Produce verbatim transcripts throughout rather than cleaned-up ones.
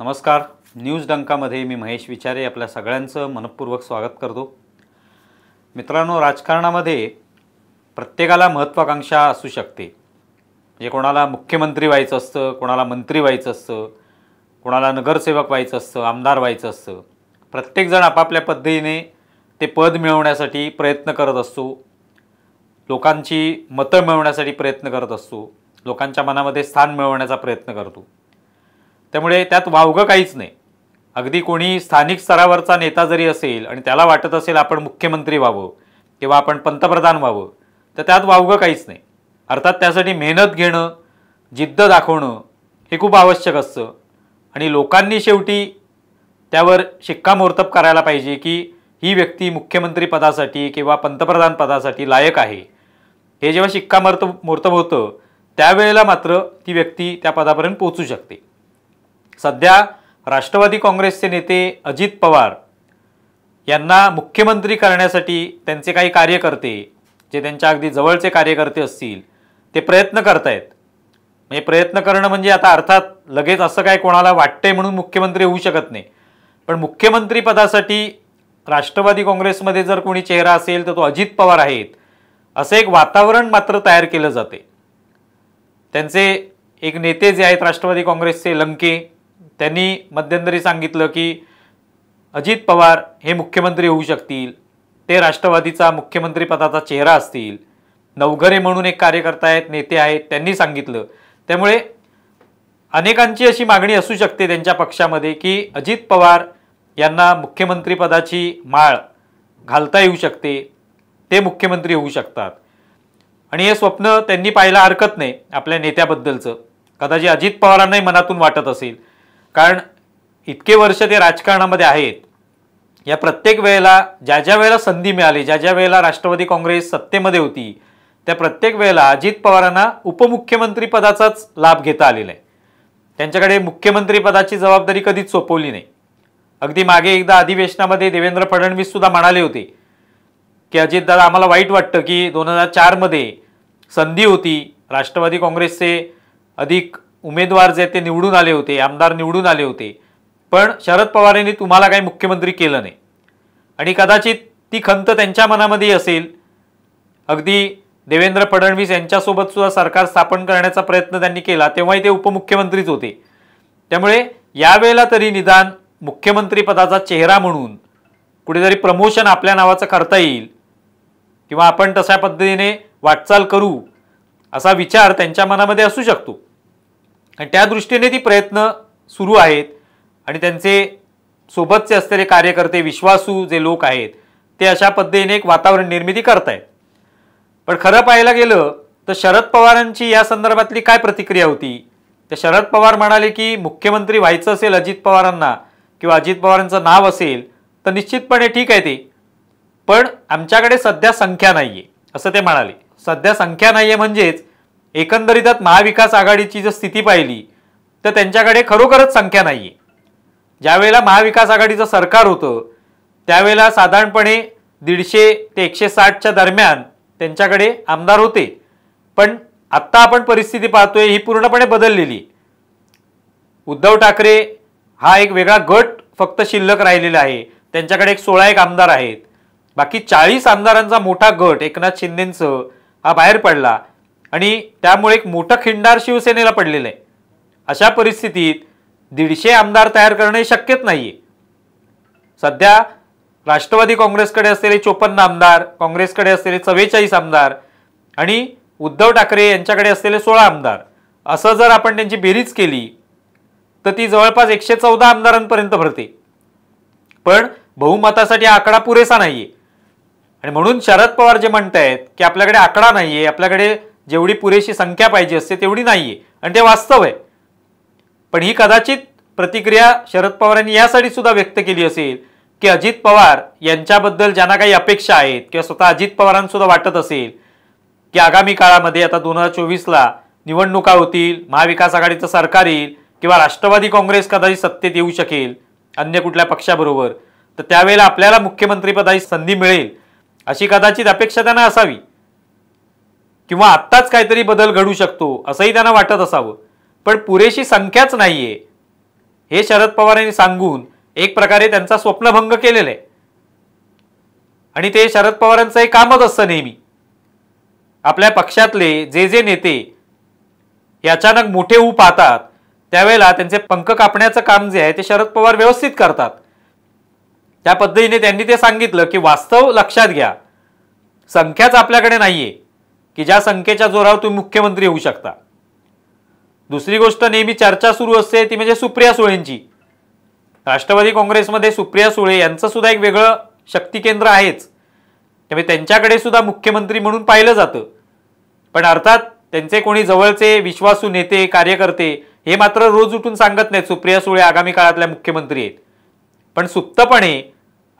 नमस्कार, न्यूज डंकामध्ये मी महेश विचारे आपल्या सगळ्यांचं मनपूर्वक स्वागत करतो। मित्रांनो, राजकारणामध्ये प्रत्येकाला महत्त्वाकांक्षा असू शकते। जे कोणाला मुख्यमंत्री व्हायचं असतं, कोणाला मंत्री व्हायचं असतं, कोणाला नगरसेवक व्हायचं असतं, आमदार व्हायचं असतं। प्रत्येकजण आपापल्या पद्धतीने ते पद मिळवण्यासाठी प्रयत्न करत असतो, लोकांची मतं मिळवण्यासाठी प्रयत्न करत असतो, लोकांच्या मनामध्ये स्थान मिळवण्याचा प्रयत्न करतो। त्यामुळे त्यात वावगं काहीच नाही। अगदी कोणी स्थानिक स्तरावरचा नेता जरी असेल आणि त्याला वाटत असेल आपण मुख्यमंत्री व्हावं किंवा आपण पंतप्रधान व्हावं, तर त्यात वावगं काहीच नाही। अर्थात त्यासाठी मेहनत घेणं, जिद्द दाखवणं हे खूप आवश्यक असतं आणि लोकांनी शेवटी त्यावर शिक्कामोर्तब करायला पाहिजे की ही व्यक्ती मुख्यमंत्री पदासाठी किंवा पंतप्रधान पदासाठी लायक आहे। हे जेव्हा शिक्कामोर्तब मोर्तब होतं त्यावेळेला मात्र ती व्यक्ती त्या पदापर्यंत पोहोचू शकते। सध्या राष्ट्रवादी काँग्रेसचे नेते अजित पवार यांना मुख्यमंत्री करण्यासाठी त्यांचे काही कार्यकर्ते, जे त्यांच्या अगदी जवळचे कार्यकर्ते असतील, ते प्रयत्न करत आहेत। म्हणजे प्रयत्न करणं म्हणजे आता अर्थात लगेच असं काय कोणाला वाटतंय म्हणून मुख्यमंत्री होऊ शकत नाही, पण मुख्यमंत्री पदासाठी राष्ट्रवादी काँग्रेसमध्ये जर कोणी चेहरा असेल तर तो अजित पवार आहेत असं एक वातावरण मात्र तयार केलं जाते। त्यांचे एक नेते जे आहेत राष्ट्रवादी काँग्रेसचे, लंके, त्यांनी मध्यंतरी सांगितलं की अजित पवार हे मुख्यमंत्री होऊ शकतील, ते राष्ट्रवादीचा मुख्यमंत्रीपदाचा चेहरा असतील। नवघरे म्हणून एक कार्यकर्ता आहेत, नेते आहेत, त्यांनी सांगितलं। त्यामुळे अनेकांची अशी मागणी असू शकते त्यांच्या पक्षामध्ये की अजित पवार यांना मुख्यमंत्रीपदाची माळ घालता येऊ शकते, ते मुख्यमंत्री होऊ शकतात आणि हे स्वप्न त्यांनी पाहायला हरकत नाही आपल्या नेत्याबद्दलचं। कदाचित अजित पवारांनाही मनातून वाटत असेल, कारण इतके वर्ष ते राजकारणामध्ये आहेत। या प्रत्येक वेळेला ज्या ज्या वेळेला संधी मिळाली, ज्या ज्या वेळेला राष्ट्रवादी काँग्रेस सत्तेमध्ये होती, त्या प्रत्येक वेळेला अजित पवारांना उपमुख्यमंत्रीपदाचाच लाभ घेता आलेला आहे। त्यांच्याकडे मुख्यमंत्रीपदाची जबाबदारी कधीच सोपवली नाही। अगदी मागे एकदा अधिवेशनामध्ये देवेंद्र फडणवीस सुद्धा म्हणाले होते की अजितदादा, आम्हाला वाईट वाटतं की दोन हजार चारमध्ये संधी होती, राष्ट्रवादी काँग्रेसचे अधिक उमेदवार जे ते निवडून आले होते, आमदार निवडून आले होते, पण शरद पवार यांनी तुम्हाला काही मुख्यमंत्री केलं नाही। आणि कदाचित ती खंत त्यांच्या मनामध्ये असेल। अगदी देवेंद्र फडणवीस यांच्यासोबत सुद्धा सरकार स्थापन करण्याचा प्रयत्न त्यांनी केला, तेव्हाही ते उपमुख्यमंत्रीच होते। त्यामुळे यावेळेला तरी निदान मुख्यमंत्रीपदाचा चेहरा म्हणून कुठेतरी प्रमोशन आपल्या नावाचं करता येईल किंवा आपण तशा पद्धतीने वाटचाल करू असा विचार त्यांच्या मनामध्ये असू शकतो आणि त्या दृष्टीने ती प्रयत्न सुरू आहेत। आणि त्यांचे सोबतचे असलेले कार्यकर्ते, विश्वासू जे लोक आहेत, ते अशा पद्धतीने एक वातावरण निर्मिती करत आहेत। पण खरं पाहायला गेलं तर शरद पवारांची या संदर्भातली काय प्रतिक्रिया होती, तर शरद पवार म्हणाले की मुख्यमंत्री व्हायचं असेल अजित पवारांना किंवा अजित पवारांचं नाव असेल तर निश्चितपणे ठीक आहे ते, पण आमच्याकडे सध्या संख्या नाही आहे असं ते म्हणाले। सध्या संख्या नाही आहे म्हणजेच एकंदरीतच महाविकास आघाडीची जर स्थिती पाहिली तर त्यांच्याकडे खरोखरच संख्या नाही आहे। ज्यावेळेला महाविकास आघाडीचं सरकार होतं त्यावेळेला साधारणपणे दीडशे ते एकशे साठच्या दरम्यान त्यांच्याकडे आमदार होते, पण आत्ता आपण परिस्थिती पाहतोय ही पूर्णपणे बदललेली। उद्धव ठाकरे हा एक वेगळा गट फक्त शिल्लक राहिलेला आहे, त्यांच्याकडे एक सोळा एक आमदार आहेत। बाकी चाळीस आमदारांचा मोठा गट एकनाथ शिंदेंचं हा बाहेर पडला आणि त्यामुळे एक मोठं खिंडार शिवसेनेला पडलेलं आहे। अशा परिस्थितीत दीडशे आमदार तयार करणे शक्यच नाही आहे। सध्या राष्ट्रवादी काँग्रेसकडे असलेले चोपन्न आमदार, काँग्रेसकडे असलेले चव्वेचाळीस आमदार आणि उद्धव ठाकरे यांच्याकडे असलेले सोळा आमदार, असं जर आपण त्यांची बेरीज केली तर ती जवळपास एकशे चौदा आमदारांपर्यंत भरते। पण बहुमतासाठी हा आकडा पुरेसा नाही आहे आणि म्हणून शरद पवार जे म्हणत आहेत की आपल्याकडे आकडा नाही आहे, आपल्याकडे जेवढी पुरेशी संख्या पाहिजे असते तेवढी नाही आहे, आणि ते वास्तव आहे। पण ही कदाचित प्रतिक्रिया शरद पवारांनी यासाठी सुद्धा व्यक्त केली असेल की अजित पवार यांच्याबद्दल ज्यांना काही अपेक्षा आहेत किंवा स्वतः अजित पवारांसुद्धा वाटत असेल की आगामी काळामध्ये आता दोन हजार चोवीसला निवडणुका होतील, महाविकास आघाडीचं सरकार येईल किंवा राष्ट्रवादी काँग्रेस कदाचित सत्तेत येऊ शकेल अन्य कुठल्या पक्षाबरोबर, तर त्यावेळेला आपल्याला मुख्यमंत्रीपदाची संधी मिळेल अशी कदाचित अपेक्षा त्यांना असावी किंवा आत्ताच काहीतरी बदल घडू शकतो असंही त्यांना वाटत असावं। पण पुरेशी संख्याच नाही आहे हे शरद पवार यांनी सांगून एक प्रकारे त्यांचा स्वप्नभंग केलेला आहे आणि ते शरद पवार यांचं हे कामच असतं नेहमी। आपल्या पक्षातले जे जे नेते अचानक मोठे ऊप पाहतात त्यावेळेला त्यांचे पंख कापण्याचं काम जे आहे ते शरद पवार व्यवस्थित करतात। त्या पद्धतीने त्यांनी ते सांगितलं की वास्तव लक्षात घ्या, संख्याच आपल्याकडे नाहीये की ज्या संख्येच्या जोरावर तुम्ही मुख्यमंत्री होऊ शकता। दुसरी गोष्ट नेहमी चर्चा सुरू असते ती म्हणजे सुप्रिया सुळेंची। राष्ट्रवादी काँग्रेसमध्ये सुप्रिया सुळे यांचं सुद्धा एक वेगळं शक्ती केंद्र आहेच, त्यामुळे त्यांच्याकडे सुद्धा मुख्यमंत्री म्हणून पाहिलं जातं। पण अर्थात त्यांचे कोणी जवळचे विश्वासू नेते कार्यकर्ते हे मात्र रोज उठून सांगत नाहीत सुप्रिया सुळे आगामी काळातल्या मुख्यमंत्री आहेत, पण सुप्तपणे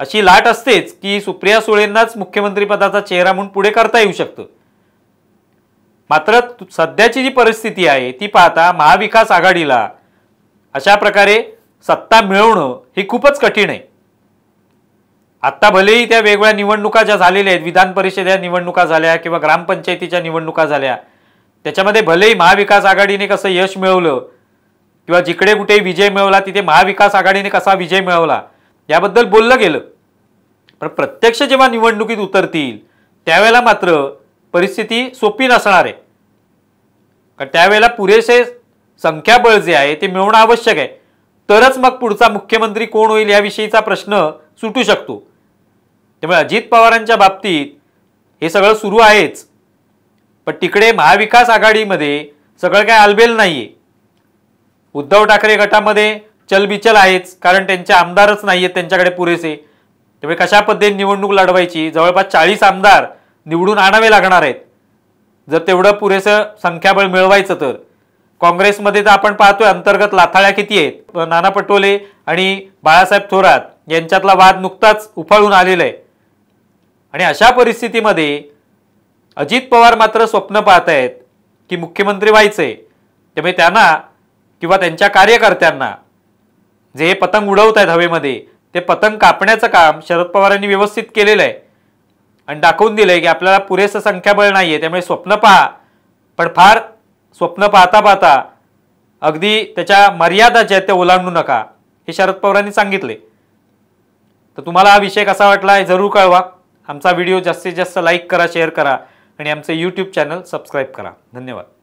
अशी लाट असतेच की सुप्रिया सुळेंनाच मुख्यमंत्री पदाचा चेहरा म्हणून पुढे करता येऊ शकतं। मात्र सध्याची जी परिस्थिती आहे ती पाहता महाविकास आघाडीला अशा प्रकारे सत्ता मिळवणं हे खूपच कठीण आहे। आत्ता भलेही त्या वेगवेगळ्या निवडणुका ज्या झालेल्या आहेत, विधान परिषदेच्या निवडणुका झाल्या किंवा ग्रामपंचायतीच्या निवडणुका झाल्या, त्याच्यामध्ये भलेही महाविकास आघाडीने कसं यश मिळवलं किंवा जिकडे कुठे विजय मिळवला तिथे महाविकास आघाडीने कसा विजय मिळवला याबद्दल बोललं गेलं, पण प्रत्यक्ष जेव्हा निवडणुकीत उतरतील त्यावेळेला मात्र परिस्थिती सोपी नसणार आहे, कारण त्यावेळेला पुरेसे संख्याबळ जे आहे ते मिळवणं आवश्यक आहे, तरच मग पुढचा मुख्यमंत्री कोण होईल याविषयीचा प्रश्न सुटू शकतो। त्यामुळे अजित पवारांच्या बाबतीत हे सगळं सुरू आहेच, पण तिकडे महाविकास आघाडीमध्ये सगळं काय आलबेल नाही आहे। उद्धव ठाकरे गटामध्ये चलबिचल आहेच, कारण त्यांचे आमदारच नाही आहेत त्यांच्याकडे पुरेसे, त्यामुळे कशा पद्धतीने निवडणूक लढवायची, जवळपास चाळीस आमदार निवडून आणावे लागणार आहेत जर तेवढं पुरेसं संख्याबळ मिळवायचं तर। काँग्रेसमध्ये तर आपण पाहतोय अंतर्गत लाथाळ्या किती आहेत, नाना पटोले आणि बाळासाहेब थोरत यांच्यातला वाद नुकताच उफाळून आलेला आहे आणि अशा परिस्थितीमध्ये अजित पवार मात्र स्वप्न पाहत आहेत की मुख्यमंत्री व्हायचे, त्यामुळे त्यांना किंवा त्यांच्या कार्यकर्त्यांना जे पतंग उडवत आहेत हवेमध्ये ते पतंग कापण्याचं काम शरद पवारांनी व्यवस्थित केलेलं आहे आणि दाखवून दिलं आहे की आपल्याला पुरेसं संख्याबळ नाही आहे, त्यामुळे स्वप्न पहा, पण फार स्वप्न पाहता पाहता अगदी त्याच्या मर्यादा ज्या आहेत त्या ओलांडू नका, हे शरद पवारांनी सांगितले। तर तुम्हाला हा विषय कसा वाटला हे जरूर कळवा। आमचा व्हिडिओ जास्तीत जास्त लाईक करा, शेअर करा आणि आमचं यूट्यूब चॅनल सबस्क्राईब करा। धन्यवाद।